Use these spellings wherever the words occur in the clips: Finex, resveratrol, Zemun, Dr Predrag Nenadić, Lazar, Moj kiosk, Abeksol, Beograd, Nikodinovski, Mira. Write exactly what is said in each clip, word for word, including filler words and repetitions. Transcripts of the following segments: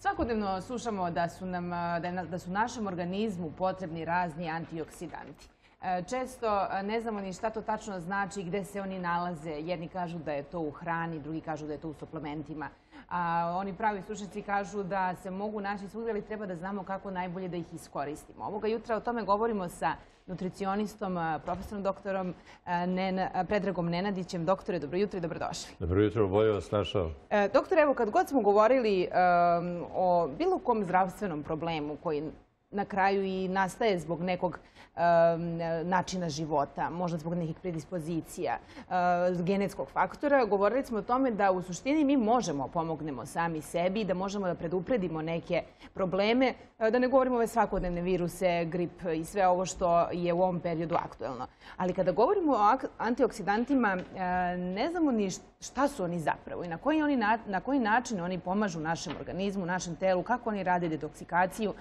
Svakodnevno slušamo da su, nam, da su našem organizmu potrebni razni antioksidanti. Često ne znamo ni šta to tačno znači i gde se oni nalaze. Jedni kažu da je to u hrani, drugi kažu da je to u suplementima. A oni pravi stručnjaci kažu da se mogu naći svugdje, ali treba da znamo kako najbolje da ih iskoristimo. Ovoga jutra o tome govorimo sa nutricionistom, profesorom doktorom Predragom Nenadićem. Doktore, dobro jutro i dobrodošli. Dobro jutro, bolje vas našao. Doktore, evo kad god smo govorili o bilo kom zdravstvenom problemu koji na kraju i nastaje zbog nekog načina života, možda zbog nekih predispozicija, genetskog faktora, govorili smo o tome da u suštini mi možemo pomognemo sami sebi, da možemo da predupredimo neke probleme, da ne govorimo ove svakodnevne viruse, grip i sve ovo što je u ovom periodu aktuelno. Ali kada govorimo o antioksidantima, ne znamo ni šta su oni zapravo i na koji, oni, na koji način oni pomažu našem organizmu, našem telu, kako oni rade detoksikaciju.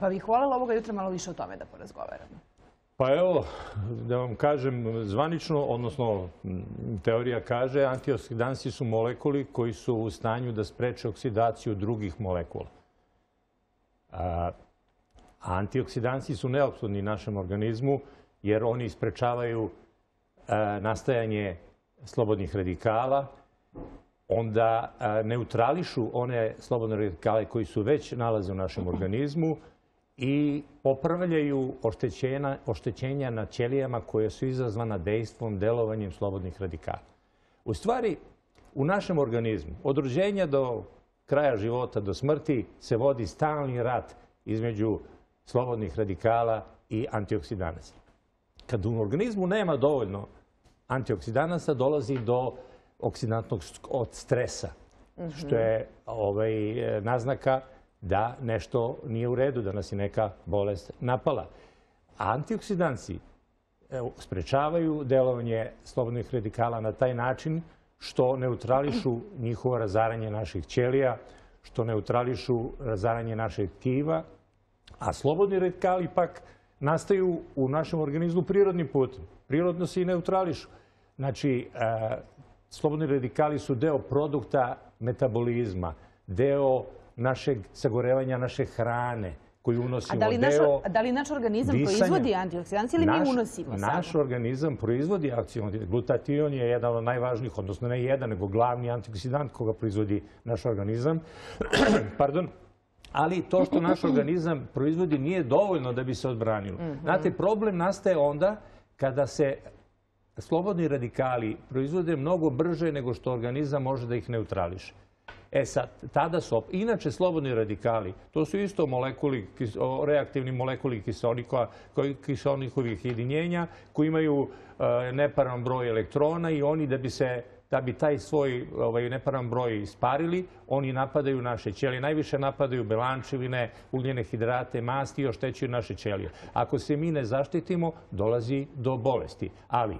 Pa bih voljela ovoga jutra malo više o tome da porazgovaramo. Pa evo, da vam kažem zvanično, odnosno teorija kaže, antioksidansi su molekuli koji su u stanju da spreče oksidaciju drugih molekula. A antioksidansi su neophodni našem organizmu jer oni sprečavaju nastajanje slobodnih radikala, onda neutrališu one slobodne radikale koji su već nalaze u našem organizmu i popravljaju oštećenja na ćelijama koje su izazvana dejstvom, delovanjem slobodnih radikala. U stvari, u našem organizmu, od rođenja do kraja života, do smrti, se vodi stalni rat između slobodnih radikala i antioksidanasa. Kad u organizmu nema dovoljno antioksidanasa, dolazi do oksidantnog od stresa, što je naznaka da nešto nije u redu, da nas je neka bolest napala. Antioksidansi sprečavaju delovanje slobodnih radikala na taj način što neutrališu njihovo razaranje naših ćelija, što neutrališu razaranje našeg tkiva, a slobodni radikali pak nastaju u našem organizmu prirodnim putem. Prirodno se i neutrališu. Znači, slobodni radikali su deo produkta metabolizma, deo našeg sagorevanja naše hrane koju unosimo. A da li naš organizam proizvodi antioksidanci ili mi unosimo samo? Naš organizam proizvodi antioksidanci. Glutation je jedan od najvažnijih, odnosno ne jedan, nego glavni antioksidant koga proizvodi naš organizam. Pardon. Ali to što naš organizam proizvodi nije dovoljno da bi se odbranilo. Znate, problem nastaje onda kada se slobodni radikali proizvode mnogo brže nego što organizam može da ih neutrališe. E sad, tada su... Inače, slobodni radikali, to su isto molekuli, reaktivni molekuli kiseonikovih jedinjenja koji imaju neparan broj elektrona i oni da bi se... Da bi taj svoj neparan broj isparili, oni napadaju naše ćelije. Najviše napadaju belančevine, ugljene hidrate, masti i oštećuju naše ćelije. Ako se mi ne zaštitimo, dolazi do bolesti. Ali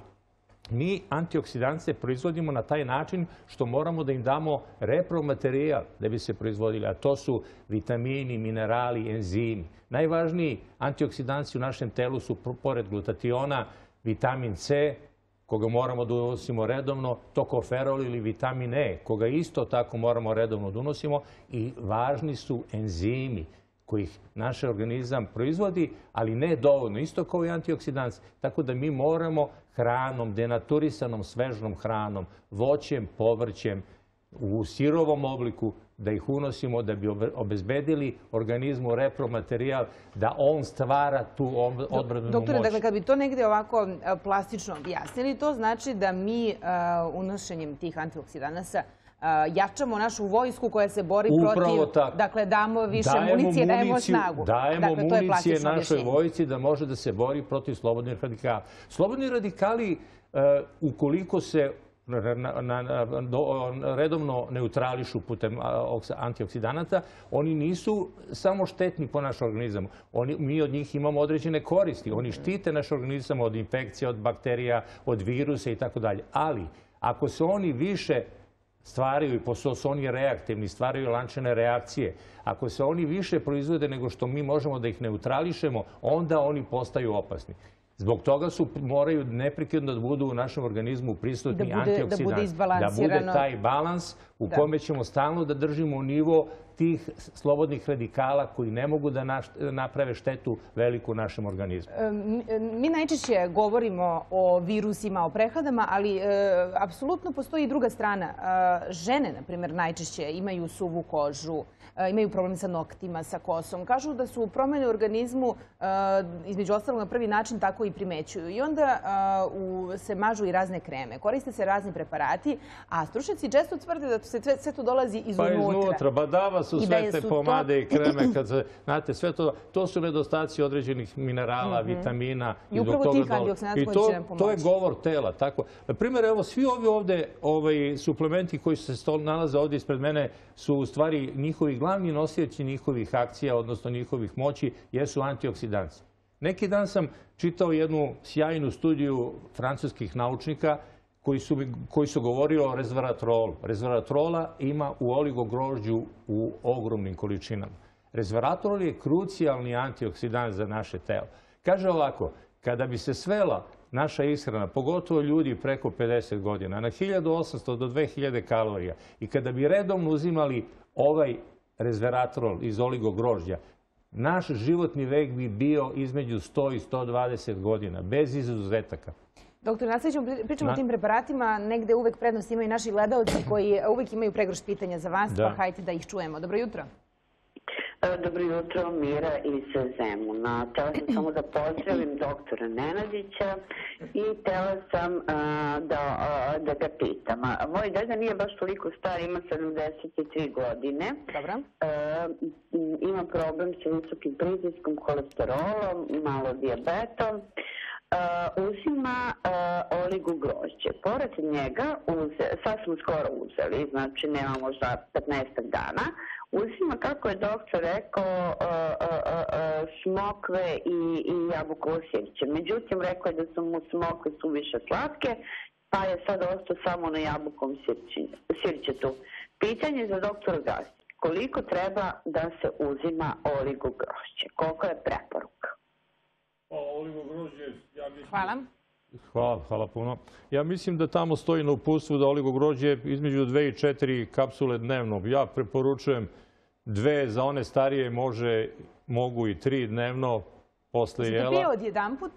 mi antioksidance proizvodimo na taj način što moramo da im damo repromaterijal da bi se proizvodili, a to su vitamini, minerali, enzimi. Najvažniji antioksidanci u našem telu su, pored glutationa, vitamin C, koga moramo da unosimo redovno, tokoferol ili vitamin E, koga isto tako moramo redovno da unosimo, i važni su enzimi kojih naš organizam proizvodi, ali ne dovoljno, isto kao i antioksidanci. Tako da mi moramo hranom, denaturisanom, svežnom hranom, voćem, povrćem, u sirovom obliku, da ih unosimo, da bi obezbedili organizmu repromaterijal, da on stvara tu odbrannu moć. Doktore, dakle, kad bi to negdje ovako plastično objasnili, to znači da mi unošenjem tih antioksidanasa jačamo našu vojsku koja se bori protiv... Dakle, damo više municije, dajemo snagu. Dajemo municije našoj vojsci da može da se bori protiv slobodnih radikala. Slobodni radikali, ukoliko se redovno neutrališu putem antioksidanata, oni nisu samo štetni po naš organizam. Mi od njih imamo određene koristi. Oni štite naš organizam od infekcija, od bakterija, od virusa i tako dalje. Ali, ako se oni više stvaraju, i pošto su oni reaktivni, stvaraju lančane reakcije, ako se oni više proizvode nego što mi možemo da ih neutrališemo, onda oni postaju opasni. Zbog toga su, moraju neprekidno da budu u našem organizmu prisutni antioksidanti. Da bude taj balans u kome ćemo stalno da držimo nivo tih slobodnih radikala koji ne mogu da naprave štetu veliku našem organizmu. Mi najčešće govorimo o virusima, o prehladama, ali apsolutno postoji i druga strana. Žene, na primjer, najčešće imaju suvu kožu, imaju problem sa noktima, sa kosom. Kažu da su promjene u organizmu, između ostalog, na prvi način tako i primećuju. I onda se mažu i razne kreme. Koriste se razni preparati, a stručnjaci često tvrde da sve to dolazi izunutra. Pa iznutra, badava su sve te pomade i kreme. Znate, sve to, to su nedostaci određenih minerala, vitamina. I upravo tih antioksidanta koji će nam pomoći. To je govor tela. Na primjer, evo, svi ovi ovdje suplementi koji se nalaze ovdje ispred mene su u stvari njihovi glavni nosioci njihovih akcija, odnosno njihovih moći, jesu antioksidanci. Neki dan sam čitao jednu sjajnu studiju francuskih naučnika koji su govorili o resveratrolu. Resveratrola ima u oligogrožđu u ogromnim količinama. Resveratrol je krucijalni antioksidans za naše telo. Kaže ovako, kada bi se svela naša ishrana, pogotovo ljudi preko pedeset godina, na hiljadu osamsto do dve hiljade kalorija i kada bi redovno uzimali ovaj resveratrol iz oligogrožđa, naš životni vek bi bio između sto i sto dvadeset godina, bez izuzetaka. Doktor, nastavit pričamo o tim preparatima. Negde uvek prednost imaju naši gledalci koji uvek imaju pregršt pitanja za vas, pa hajte da ih čujemo. Dobro jutro. Dobro jutro, Mira iz Zemuna. Htela sam samo da pozdravim doktora Nenadića i htela sam da ga pitam. Moj deda nije baš toliko star, ima sedamdeset tri godine. Dobro. Ima problem sa visokim pritiskom, kolesterolom, malo dijabetom. Uzima oligogrožđe. Pored njega, sad smo skoro uzeli, znači nema možda petnaestak dana, uzima, kako je doktor rekao, smokve i jabukovo sirće. Međutim, rekao je da su mu smokve suviše slatke, pa je sad ostao samo na jabukom sirćetu. Pitanje za doktora Gastića. Koliko treba da se uzima oligogrožđe? Koliko je preporuka? Hvala. Hvala, hvala puno. Ja mislim da tamo stoji na uputstvu da oligogrožđe između dve i četiri kapsule dnevno. Ja preporučujem dve, za one starije može, mogu i tri dnevno posle jela. Znači dve od jedan put,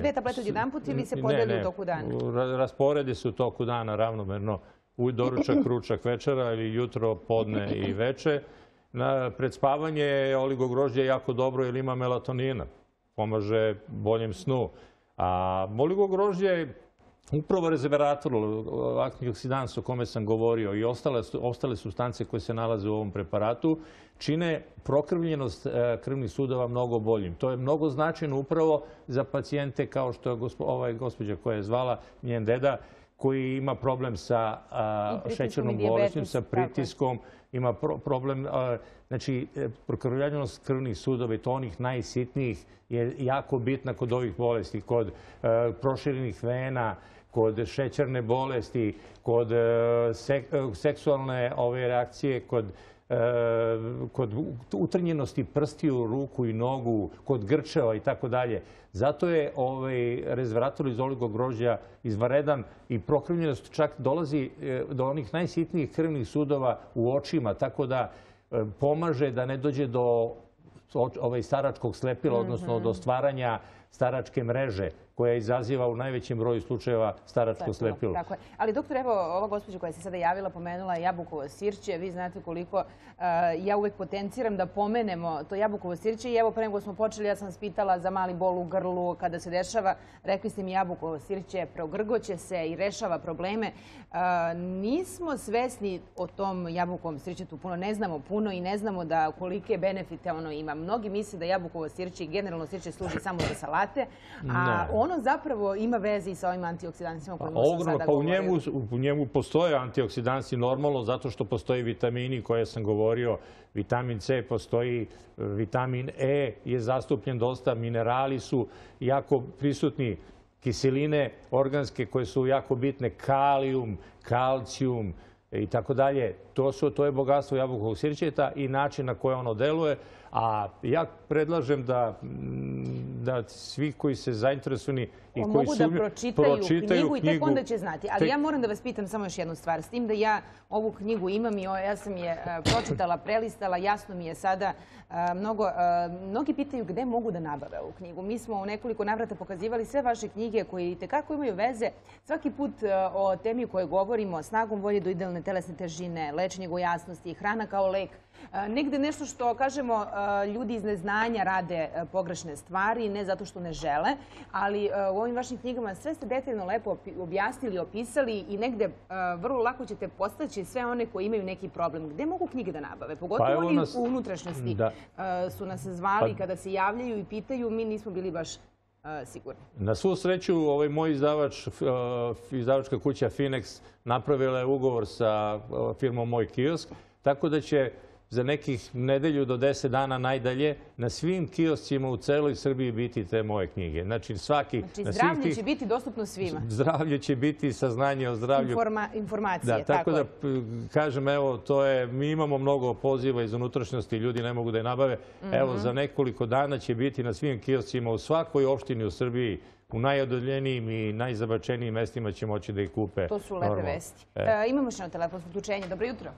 dve tablete od jedan put ili se podeli u toku dana? Rasporedi se u toku dana ravnomerno. U doručak, ručak, večera ili jutro, podne i veče. Pred spavanje je oligogrožđe jako dobro jer ima melatonina, pomaže boljem snu. A oligogrožđe je upravo resveratrol, antioksidans o kome sam govorio i ostale supstance koje se nalaze u ovom preparatu, čine prokrvljenost krvnih sudova mnogo boljim. To je mnogo značajno upravo za pacijente kao što je ovaj gospođa koja je zvala, njen deda, koji ima problem sa šećernom bolestom, sa pritiskom, ima problem, znači, prokrvljenost krvnih sudova i to onih najsitnijih je jako bitna kod ovih bolesti, kod proširenih vena, kod šećerne bolesti, kod seksualne ove reakcije, kod kod utrnjenosti prstiju, ruku i nogu, kod grčeva i tako dalje. Zato je resveratrol iz oligogrožđa izvanredan i prokrvljenost čak dolazi do onih najsitnijih krvnih sudova u očima, tako da pomaže da ne dođe do staračkog slepila, odnosno do stvaranja staračke mreže koja izaziva u najvećem broju slučajeva staračko slepilo. Tako je. Ali, doktor, evo, ova gospođa koja se sada javila pomenula jabukovo sirće. Vi znate koliko ja uvek potenciram da pomenemo to jabukovo sirće. I evo, pre nego smo počeli, ja sam vas pitala za mali bol u grlu kada se dešava. Rekli ste mi jabukovo sirće, progrgoće se i rešava probleme. Nismo svesni o tom jabukovom sirćetu puno. Ne znamo puno i ne znamo da kolike benefite ono ima. Mnogi misle da jabukovo sirće i generalno sirće služi samo za salate, a ono zapravo ima veze i sa ovim antioksidansima o kojima sam sada govorio. Pa u njemu postoje antioksidansi normalno zato što postoje vitamini koje sam govorio. Vitamin C postoji, vitamin E je zastupljen dosta, minerali su jako prisutni, kiseline organske koje su jako bitne, kalijum, kalcijum i tako dalje. To je bogatstvo jabukovog sirćeta i način na koje ono deluje. A ja predlažem da da svi koji se zainteresovani i koji su pročitaju knjigu i tako onda će znati. Ali ja moram da vas pitam samo još jednu stvar. S tim da ja ovu knjigu imam i ja sam je pročitala, prelistala, jasno mi je sada mnogo... Mnogi pitaju gde mogu da nabave ovu knjigu. Mi smo u nekoliko navrata pokazivali sve vaše knjige koje itekako imaju veze. Svaki put o temi o kojoj govorimo, snagom volje do idealne telesne težine, lečenje gojasnosti, hrana kao lek. Negde nešto što, kažemo, ljudi iz neznanja rade pogrešne stvari, ne zato što ne žele, ali u ovim vašim knjigama sve ste detaljno lepo objasnili, opisali i negde vrlo lako ćete postaći sve one koji imaju neki problem. Gde mogu knjige da nabave? Pogotovo oni u unutrašnjosti su nas zvali kada se javljaju i pitaju, mi nismo bili baš sigurni. Na svu sreću, moj izdavač, izdavačka kuća Finex napravila je ugovor sa firmom Moj kiosk, tako da će za nekih nedelju do deset dana najdalje na svim kioscima u celoj Srbiji biti te moje knjige. Znači, svaki... Znači, zdravlje će biti dostupno svima. Zdravlje će biti, saznanje o zdravlju. Informacije, tako je. Tako da, kažem, evo, to je... Mi imamo mnogo poziva iz unutrašnjosti, ljudi ne mogu da je nabave. Evo, za nekoliko dana će biti na svim kioscima u svakoj opštini u Srbiji. U najodoljenijim i najzabačenijim mestima će moći da ih kupe. To su lepe vesti. Imamo što na telefonsko uključenje. Dobro jutro.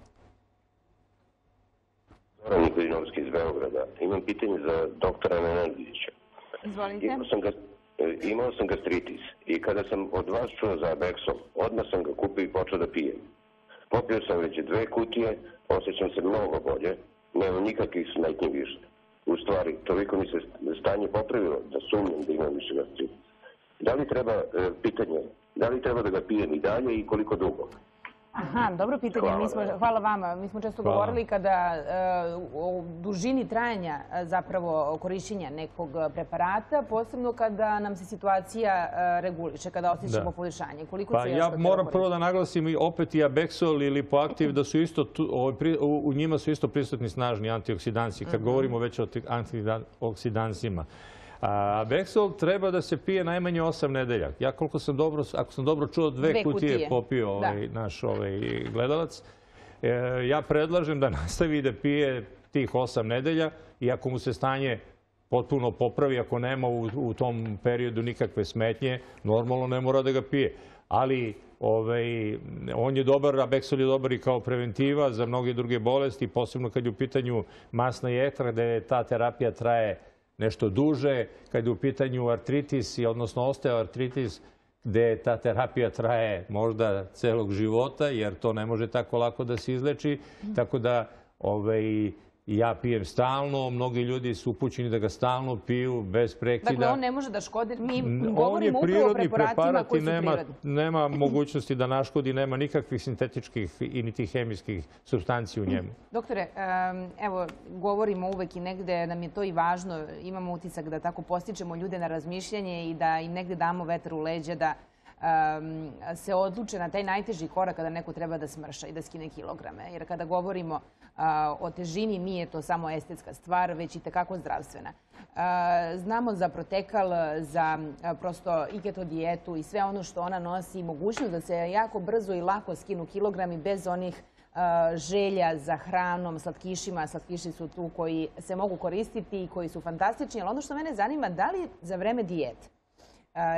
Nikodinovski iz Beograda. Imam pitanje za doktora Nenadića. Izvolite. Imao sam, gast, imao sam gastritis i kada sam od vas čuo za Abeksol, odmah sam ga kupio i počeo da pijem. Popio sam već dve kutije, osjećam se mnogo bolje, nemam nikakvih smetnji više. U stvari, toliko mi se stanje popravilo da sumnjam da imam više gastritis. Da li treba, pitanje, da li treba da ga pijem i dalje i koliko dugo? Aha, dobro pitanje. Mi smo, hvala vama. Mi smo često hvala. govorili kada o dužini trajanja zapravo korišćenja nekog preparata, posebno kada nam se situacija reguliše, kada osjećamo poboljšanje. Koliko pa, se ja moram prvo da naglasim i opet i Abeksol ili Lipoaktiv da su isto tu, u njima su isto prisutni snažni antioksidanci, kad mm -hmm. govorimo već o antioksidancima. Abeksol treba da se pije najmanje osam nedelja. Ja, koliko sam dobro, ako sam dobro čuo, dve, dve kutije, kutije popio ovaj, naš ovaj gledalac. E, ja predlažem da nastavi da pije tih osam nedelja i ako mu se stanje potpuno popravi, ako nema u, u tom periodu nikakve smetnje, normalno ne mora da ga pije. Ali ovaj, on je dobar, Abeksol je dobar i kao preventiva za mnoge druge bolesti, posebno kad je u pitanju masna jetra, gde ta terapija traje nešto duže, kad je u pitanju artritis, odnosno osteoartritis, gde ta terapija traje možda celog života, jer to ne može tako lako da se izleči. Tako da ovaj, ja pijem stalno, mnogi ljudi su upućeni da ga stalno piju, bez prekida. Dakle, on ne može da škodi, mi govorimo upravo o preparatima koji su prirodni. Nema mogućnosti da naškodi, nema nikakvih sintetičkih i niti hemijskih supstanci u njemu. Doktore, evo, govorimo uvek i negde, nam je to i važno, imamo utisak da tako postičemo ljude na razmišljanje i da im negde damo vetar u leđa, da se odluče na taj najteži korak kada neko treba da smrša i da skine kilograme. Jer kada govorimo o težini, nije to samo estetska stvar, već i tekako zdravstvena. Znamo za protekal, za prosto i keto dijetu i sve ono što ona nosi, mogućnost da se jako brzo i lako skinu kilogrami bez onih želja za hranom, slatkišima. Slatkiši su tu koji se mogu koristiti i koji su fantastični. Ali ono što mene zanima, da li za vreme dijete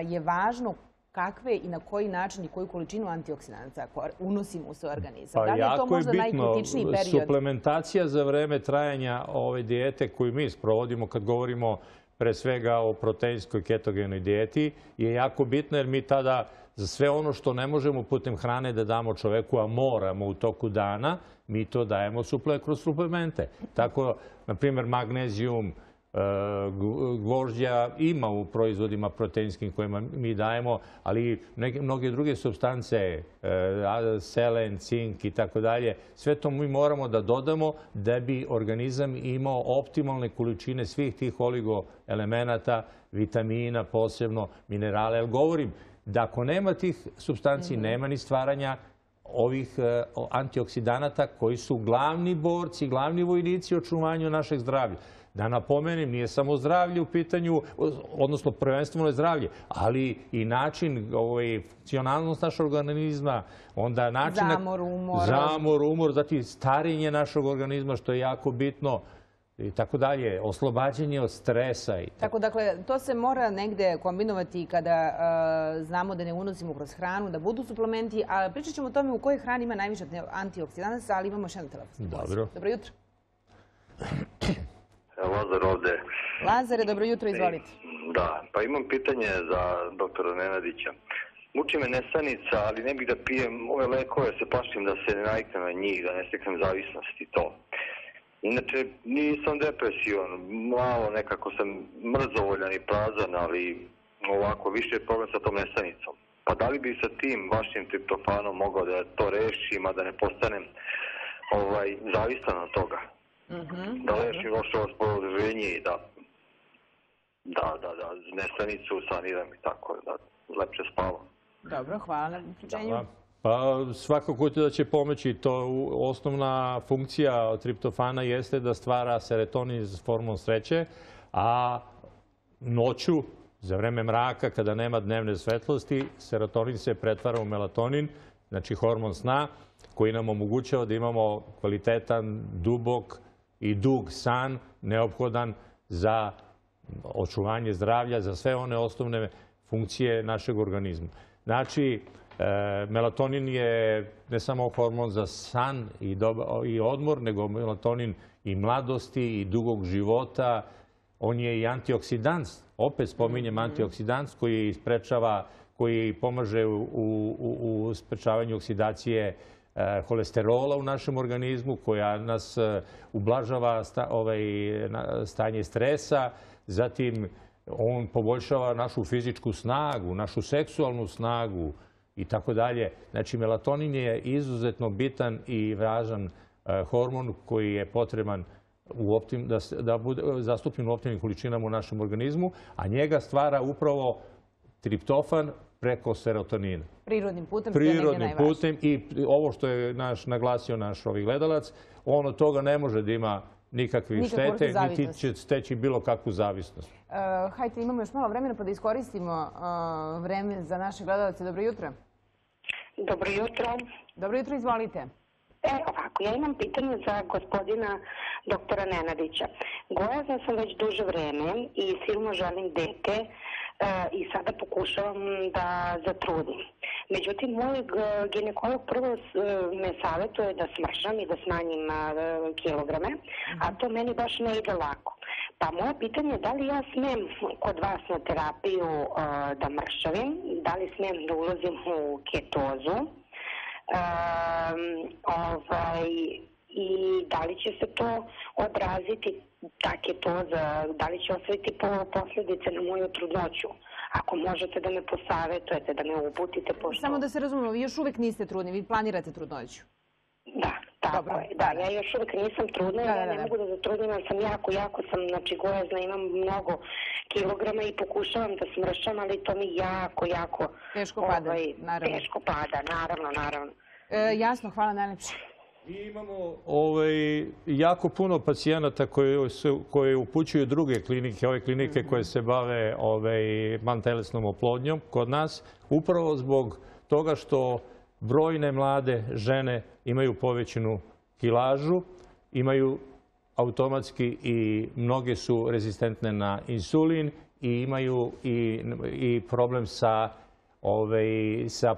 je važno kakve i na koji način i koju količinu antioksidanca unosimo u svoj organizam? Da li je to možda najkritičniji period? Jako je bitno. Suplementacija za vreme trajanja ove dijete koju mi sprovodimo kad govorimo pre svega o proteinskoj ketogenoj dijeti je jako bitna jer mi tada za sve ono što ne možemo putem hrane da damo čoveku, a moramo u toku dana, mi to dajemo kroz suplemente. Tako, na primjer, magnezijum, gvožđa ima u proizvodima proteinskim kojima mi dajemo, ali mnoge druge supstance, selen, cink i tako dalje, sve to mi moramo da dodamo da bi organizam imao optimalne količine svih tih oligoelemenata, vitamina posebno, minerale. Jer govorim da ako nema tih supstanci, nema ni stvaranja ovih antioksidanata koji su glavni borci, glavni vojnici u očuvanju našeg zdravlja. Da napomenem, nije samo zdravlje u pitanju, odnosno prvenstveno je zdravlje, ali i način, funkcionalnost našeg organizma, onda način... Zamor, umor. Zamor, umor, zatim starenje našeg organizma, što je jako bitno. i tako dalje, oslobađanje od stresa. Tako, dakle, to se mora negde kombinovati kada znamo da ne unosimo kroz hranu, da budu suplementi, a pričat ćemo o tome u kojoj hrani ima najviše antioksidansa, ali imamo još jedan telefon. Dobro. Dobro jutro. Lazar ovde. Lazare, dobro jutro, izvolite. Da, pa imam pitanje za doktora Nenadića. Muči me nesanica, ali ne bih da pijem ove lekove, se plašim da se ne naviknem na njih, da ne steknem zavisnost i to. Inače, nisam depresivan, malo nekako sam mrzovoljan i prazan, ali ovako, više je problem sa tom nesanicom. Pa da li bi sa tim vašim triptofanom mogao da to rešim, a da ne postanem zavisan od toga? Da rešim loše raspoloženje i da nesanicu saniram i tako, da lepše spavam. Dobro, hvala na uključenju. Pa svakako da će pomoći. Osnovna funkcija triptofana jeste da stvara serotonin s hormonom sreće, a noću, za vreme mraka, kada nema dnevne svetlosti, serotonin se pretvara u melatonin, znači hormon sna, koji nam omogućava da imamo kvalitetan, dubok i dug san, neophodan za očuvanje zdravlja, za sve one osnovne funkcije našeg organizma. Znači, melatonin je ne samo hormon za san i odmor, nego melatonin i mladosti i dugog života. On je i antioksidans, opet spominjem antioksidans, koji sprečava, koji pomaže u sprečavanju oksidacije holesterola u našem organizmu, koja nas ublažava stanje stresa, zatim on poboljšava našu fizičku snagu, našu seksualnu snagu i tako dalje. Znači, melatonin je izuzetno bitan i važan hormon koji je potreban da bude zastupljen u optimnim količinama u našem organizmu, a njega stvara upravo triptofan preko serotonina. Prirodnim putem. Prirodnim putem i ovo što je naglasio naš ovaj gledalac, on od toga ne može da ima nikakvih štete, niti će steći bilo kakvu zavisnost. Hajde, imamo još malo vremena pa da iskoristimo vreme za naše gledalce. Dobro jutro. Dobro jutro. Dobro jutro, izvolite. E, ovako, ja imam pitanje za gospodina doktora Nenadića. Gojazna sam već duže vreme i silno želim dete i sada pokušavam da zatrudim. Međutim, moj ginekolog prvo me savjetuje da smržam i da smanjim kilograme, a to meni baš ne ide lako. Pa moje pitanje je da li ja smem kod vas na terapiju da mršavim, da li smem da ulazim u ketozu i da li će se to odraziti, tako je to, da li će osjetiti posljedice na moju trudnoću. Ako možete da me posavetujete, da me uputite. Samo da se razumemo, vi još uvijek niste trudni, vi planirate trudnoću. Da, tako je. Da, ja još uvijek nisam trudna, ja ne mogu da zatrudnim, ali sam jako, jako sam, znači gojazna, imam mnogo kilograma i pokušavam da smršam, ali to mi jako, jako teško pada, naravno, naravno. Jasno, hvala najlepše. I imamo jako puno pacijenata koje upućuju druge klinike, ove klinike koje se bave vantelesnom oplodnjom kod nas, upravo zbog toga što brojne mlade žene imaju povećenu kilažu, imaju automatski i mnoge su rezistentne na insulin i imaju i problem sa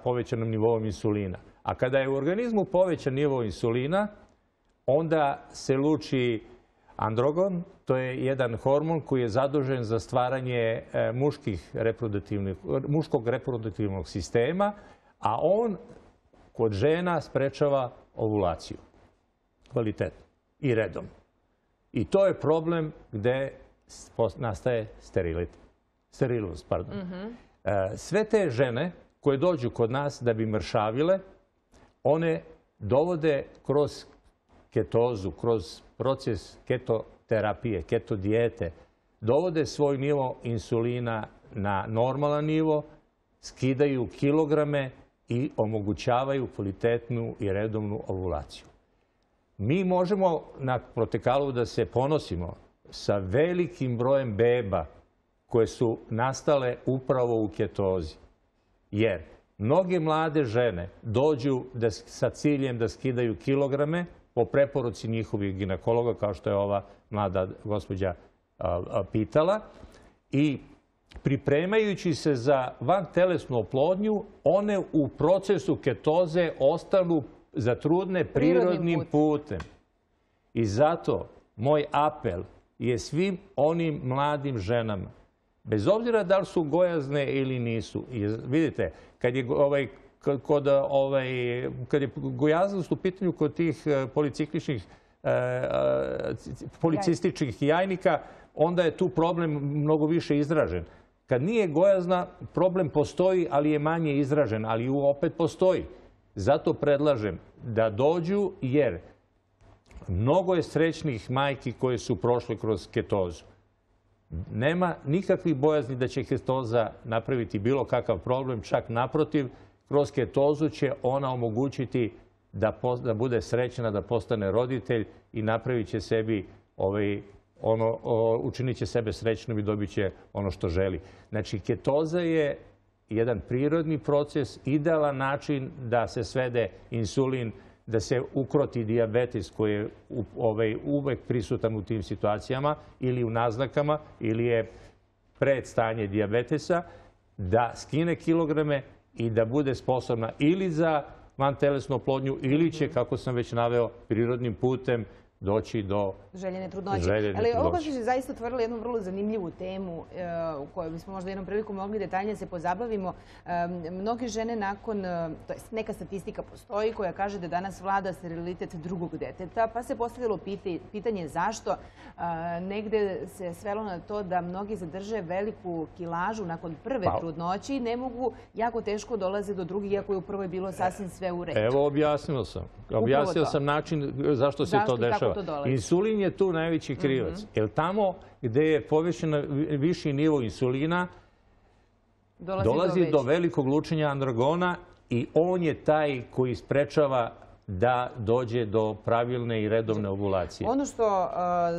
povećanom nivoom insulina. A kada je u organizmu povećan nivo insulina, onda se luči androgen, to je jedan hormon koji je zadužen za stvaranje muškog reproduktivnog sistema, a on kod žena sprečava ovulaciju kvalitetno i redom. I to je problem gde nastaje sterilnost. Sve te žene koje dođu kod nas da bi mršavile, one dovode kroz ketozu, kroz proces ketoterapije, ketodijete, dovode svoj nivo insulina na normalan nivo, skidaju kilograme i omogućavaju kvalitetnu i redovnu ovulaciju. Mi možemo na protekalu da se ponosimo sa velikim brojem beba koje su nastale upravo u ketozi, jer mnoge mlade žene dođu sa ciljem da skidaju kilograme po preporuci njihovih ginekologa, kao što je ova mlada gospođa pitala. I pripremajući se za vantelesnu oplodnju, one u procesu ketoze ostanu zatrudne prirodnim putem. I zato moj apel je svim onim mladim ženama, bez obzira da li su gojazne ili nisu. Vidite, kad je gojaznost u pitanju kod tih policističkih jajnika, onda je tu problem mnogo više izražen. Kad nije gojazna, problem postoji, ali je manje izražen, ali opet postoji. Zato predlažem da dođu, jer mnogo je srećnih majki koje su prošle kroz ketozu. Nema nikakvih bojazni da će ketoza napraviti bilo kakav problem, čak naprotiv, kroz ketozu će ona omogućiti da bude srećna, da postane roditelj i napravit će sebi ovaj ono, učinit će sebe srećnom i dobit će ono što želi. Znači, ketoza je jedan prirodni proces, idealan način da se svede insulin, da se ukroti dijabetes koji je uvek prisutan u tim situacijama ili u naznakama ili je predstanje dijabetesa, da skine kilograme i da bude sposobna ili za vantelesnu oplodnju ili će, kako sam već naveo, prirodnim putem doći do željene trudnoće. Ali ovo baš je zaista otvorilo jednu vrlo zanimljivu temu u kojoj bismo možda jednom priliku mogli detaljnije se pozabavimo. Mnoge žene nakon, to jest neka statistika postoji koja kaže da danas vlada sterilitet drugog deteta, pa se postavilo pitanje zašto. Negde se svelo na to da mnogi zadrže veliku kilažu nakon prve trudnoći i ne mogu, jako teško dolaze do drugih, iako je u prvoj bilo sasvim sve u redu. Evo, objasnio sam. Objasnio sam način zašto se to dešava. Insulin je tu najveći krivac, jer tamo gdje je povećan viši nivo insulina dolazi do velikog lučenja androgona i on je taj koji sprečava da dođe do pravilne i redovne ovulacije. Ono što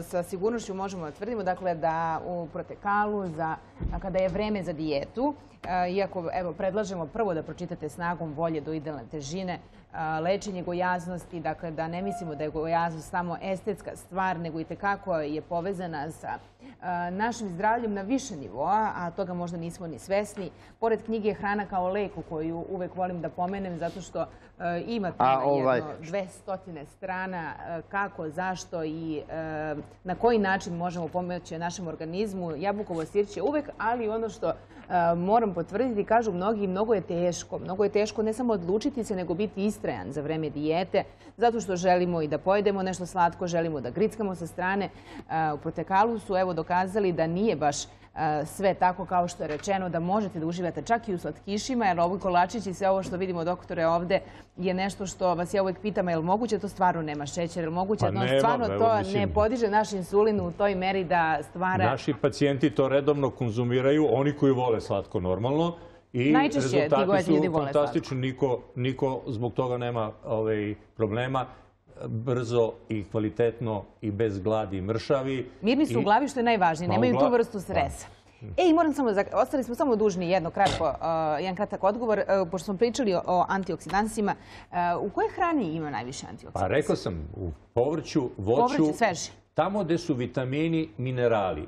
sa sigurnošću možemo tvrdimo, dakle, da u protekalu, kada je vreme za dijetu, iako predlažemo prvo da pročitate snagom volje do idealne težine, lečenje gojaznosti, dakle, da ne mislimo da je gojaznost samo estetska stvar, nego i tekako je povezana sa našim zdravljem na više nivoa, a toga možda nismo ni svesni. Pored knjige Hrana kao leku, koju uvek volim da pomenem, zato što ima jedno dve stotine strana kako, zašto i na koji način možemo pomoći našem organizmu. Jabukovo sirće uvek, ali ono što moram potvrditi, kažu mnogi, mnogo je teško. Mnogo je teško ne samo odlučiti se, nego biti istrajan za vreme dijete, zato što želimo i da pojedemo nešto slatko, želimo da grickamo sa strane. U protekalu su evo dokazali da nije baš sve tako kao što je rečeno, da možete da uživate čak i u slatkišima, jer ovi kolačići, sve ovo što vidimo, doktore, ovde je nešto što vas ja uvek pitam, je li moguće to stvarno nema šećer, je li moguće da stvarno to ne podiže naš insulin u toj meri da stvara... Naši pacijenti to redovno konzumiraju, oni koji vole slatko normalno, i rezultati su fantastični, niko zbog toga nema problema. Brzo i kvalitetno i bez gladi i mršavi. Mirni su u glavi, što je najvažnije. Nemaju tu vrstu stresa. E, i moram samo, ostali smo samo dužni jedno kratko, jedan kratak odgovor, pošto smo pričali o antioksidansima. U kojoj hrani ima najviše antioksidansa? Pa rekao sam, u povrću, voću, tamo gde su vitamini, minerali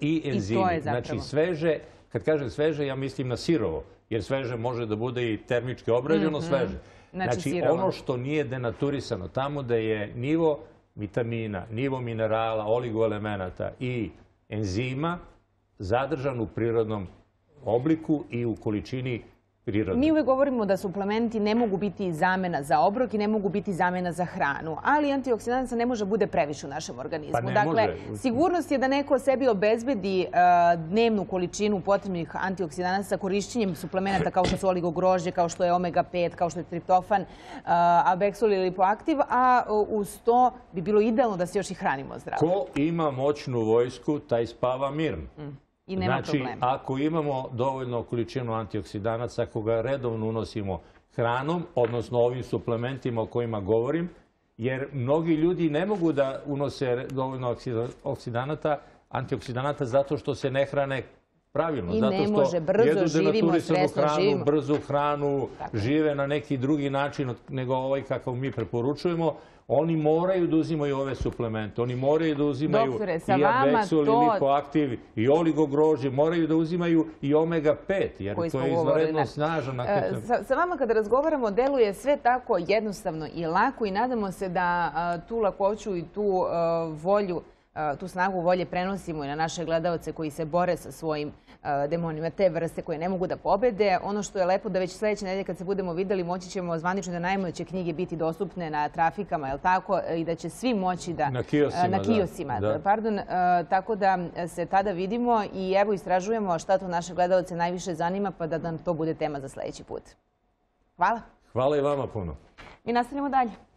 i enzimi. Znači sveže, kad kažem sveže, ja mislim na sirovo, jer sveže može da bude i termički obrađeno sveže. Znači, ono što nije denaturisano, tamo da je nivo vitamina, nivo minerala, oligoelemenata i enzima zadržan u prirodnom obliku i u količini prirodne. Mi uvek govorimo da suplementi ne mogu biti zamena za obrok i ne mogu biti zamena za hranu, ali antioksidansa ne može bude previše u našem organizmu. Dakle, sigurnost je da neko sebi obezbedi dnevnu količinu potrebnih antioksidansa korišćenjem suplementa kao što su oligogrožđe, kao što je omega pet, kao što je triptofan, Abeksol ili lipoaktiv, a uz to bi bilo idealno da se još i hranimo zdravo. Ko ima moćnu vojsku, taj spava mirno. Znači, ako imamo dovoljno količinu antioksidanaca, ako ga redovno unosimo hranom, odnosno ovim suplementima o kojima govorim, jer mnogi ljudi ne mogu da unose dovoljno antioksidanata zato što se ne hrane Pravilno, zato što jedu denaturisanu hranu, brzu hranu, žive na neki drugi način nego ovaj kakav mi preporučujemo. Oni moraju da uzimaju ove suplemente, oni moraju da uzimaju i Abeksol, i likoaktiv, i oligogrožđe, moraju da uzimaju i omega pet, jer to je izvanredno snažan. Sa vama kada razgovaramo, deluje sve tako jednostavno i lako i nadamo se da tu lakoću i tu volju, tu snagu volje prenosimo i na naše gledalce koji se bore sa svojim demonima, te vrste koje ne mogu da pobede. Ono što je lepo da već sljedeće nedelje kad se budemo videli moći ćemo zvanično da najmanje će knjige biti dostupne na trafikama, jel tako, i da će svi moći da... Na kiosima. Na kiosima, da. Pardon. Tako da se tada vidimo i evo istražujemo šta to naše gledalce najviše zanima pa da nam to bude tema za sljedeći put. Hvala. Hvala i vama puno. Mi nastavljamo dalje.